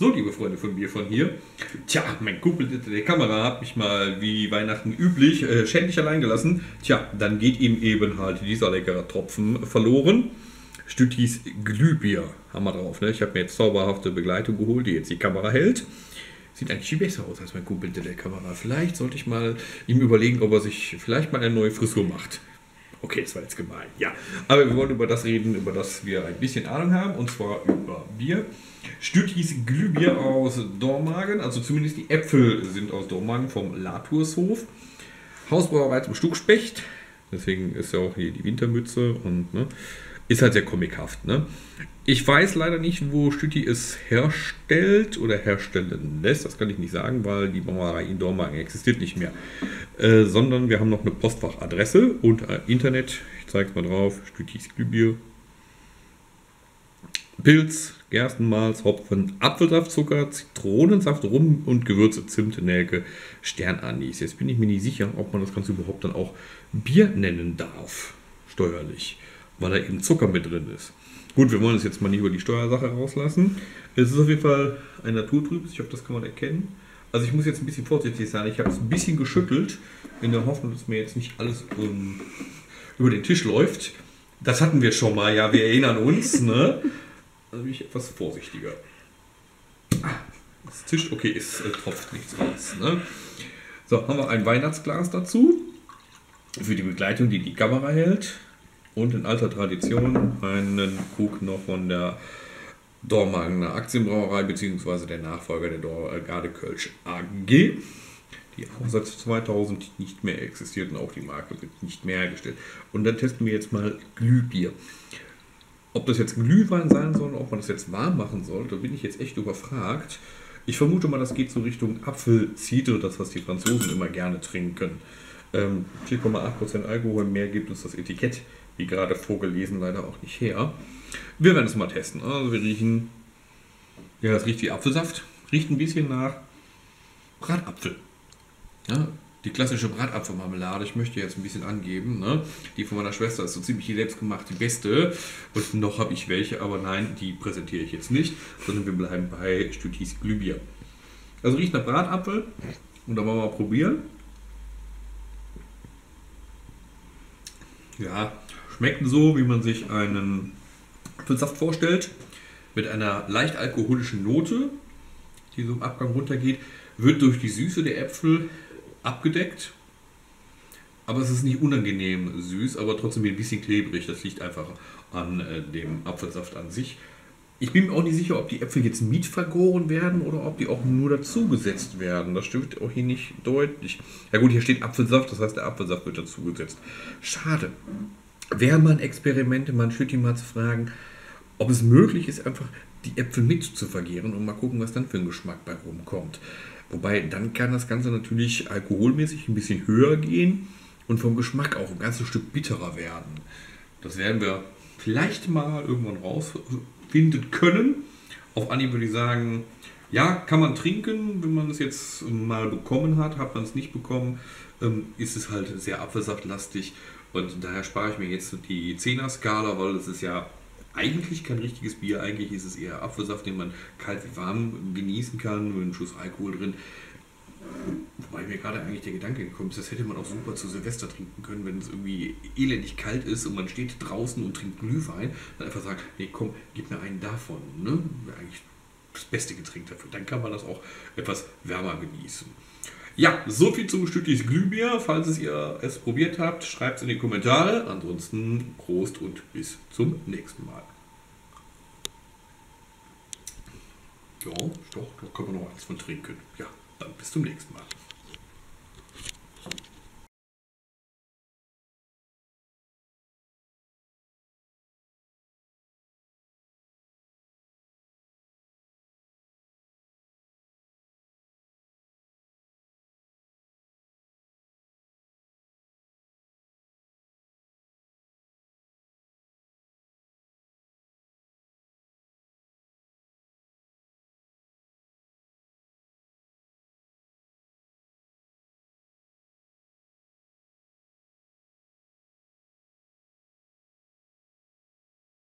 So, liebe Freunde von mir von hier, tja, mein Kumpel hinter der Kamera hat mich mal wie Weihnachten üblich schändlich allein gelassen. Tja, dann geht ihm eben halt dieser leckere Tropfen verloren. Stüttis Glühbier haben wir drauf, ne? Ich habe mir jetzt zauberhafte Begleitung geholt, die jetzt die Kamera hält. Sieht eigentlich viel besser aus als mein Kumpel hinter der Kamera. Vielleicht sollte ich mal ihm überlegen, ob er sich vielleicht mal eine neue Frisur macht. Okay, das war jetzt gemein, ja. Aber wir wollen über das reden, über das wir ein bisschen Ahnung haben, und zwar über Bier. Stüttis Glühbier aus Dormagen, also zumindest die Äpfel sind aus Dormagen vom Laturshof. Hausbrauerei zum Stuckspecht, deswegen ist ja auch hier die Wintermütze und ne, ist halt sehr comichaft. Ne? Ich weiß leider nicht, wo Stütti es herstellt oder herstellen lässt, das kann ich nicht sagen, weil die Brauerei in Dormagen existiert nicht mehr. Sondern wir haben noch eine Postfachadresse und Internet, ich zeige es mal drauf, Stüttis Glühbier. Pilz, Gerstenmalz, Hopfen, Apfelsaft, Zucker, Zitronensaft, Rum und Gewürze, Zimt, Nelke, Sternanis. Jetzt bin ich mir nicht sicher, ob man das Ganze überhaupt dann auch Bier nennen darf, steuerlich, weil da eben Zucker mit drin ist. Gut, wir wollen es jetzt mal nicht über die Steuersache rauslassen. Es ist auf jeden Fall ein Naturtrübes, ich hoffe, das kann man erkennen. Also ich muss jetzt ein bisschen vorsichtig sein, ich habe es ein bisschen geschüttelt, in der Hoffnung, dass mir jetzt nicht alles über den Tisch läuft. Das hatten wir schon mal, ja, wir erinnern uns, ne? Also bin ich etwas vorsichtiger. Das Tisch, okay, es tropft nichts raus. Ne? So, haben wir ein Weihnachtsglas dazu. Für die Begleitung, die die Kamera hält. Und in alter Tradition einen Krug noch von der Dormagener Aktienbrauerei bzw. der Nachfolger der Dorgarde Kölsch AG, die auch seit 2000 nicht mehr existiert und auch die Marke wird nicht mehr hergestellt. Und dann testen wir jetzt mal Glühbier. Ob das jetzt Glühwein sein soll, ob man das jetzt warm machen sollte, bin ich jetzt echt überfragt. Ich vermute mal, das geht so Richtung Apfelzitre, das was die Franzosen immer gerne trinken. 4,8% Alkohol, mehr gibt uns das Etikett, wie gerade vorgelesen, leider auch nicht her. Wir werden es mal testen. Also wir riechen, ja, das riecht wie Apfelsaft, riecht ein bisschen nach Bratapfel. Ja, die klassische Bratapfelmarmelade, ich möchte jetzt ein bisschen angeben, ne? Die von meiner Schwester ist so ziemlich die selbstgemachte beste und noch habe ich welche, aber nein, die präsentiere ich jetzt nicht, sondern wir bleiben bei Stüttis Glühbier. Also riecht nach Bratapfel und dann wollen wir mal probieren. Ja, schmeckt so, wie man sich einen Apfelsaft vorstellt, mit einer leicht alkoholischen Note, die so im Abgang runtergeht, wird durch die Süße der Äpfel abgedeckt, aber es ist nicht unangenehm süß, aber trotzdem ein bisschen klebrig. Das liegt einfach an dem Apfelsaft an sich. Ich bin mir auch nicht sicher, ob die Äpfel jetzt mitvergoren werden oder ob die auch nur dazugesetzt werden. Das stimmt auch hier nicht deutlich. Ja gut, hier steht Apfelsaft, das heißt der Apfelsaft wird dazugesetzt. Schade. Wäre man Experimente, man schüttet ihn mal zu fragen, ob es möglich ist, einfach die Äpfel mit zu vergehren und mal gucken, was dann für ein Geschmack bei rumkommt. Wobei, dann kann das Ganze natürlich alkoholmäßig ein bisschen höher gehen und vom Geschmack auch ein ganzes Stück bitterer werden. Das werden wir vielleicht mal irgendwann rausfinden können. Auf Anhieb würde ich sagen, ja, kann man trinken, wenn man es jetzt mal bekommen hat. Hat man es nicht bekommen, ist es halt sehr apfelsaftlastig. Und daher spare ich mir jetzt die 10er-Skala, weil es ist ja eigentlich kein richtiges Bier, eigentlich ist es eher Apfelsaft, den man kalt wie warm genießen kann, mit einem Schuss Alkohol drin. Wobei mir gerade eigentlich der Gedanke gekommen ist, das hätte man auch super zu Silvester trinken können, wenn es irgendwie elendig kalt ist und man steht draußen und trinkt Glühwein, dann einfach sagt, nee komm, gib mir einen davon, ne? Wäre eigentlich das beste Getränk dafür. Dann kann man das auch etwas wärmer genießen. Ja, soviel zum Stüttis Glühbier. Falls ihr es probiert habt, schreibt es in die Kommentare. Ansonsten Prost und bis zum nächsten Mal. Ja, doch, da kann man noch eins von trinken. Ja, dann bis zum nächsten Mal.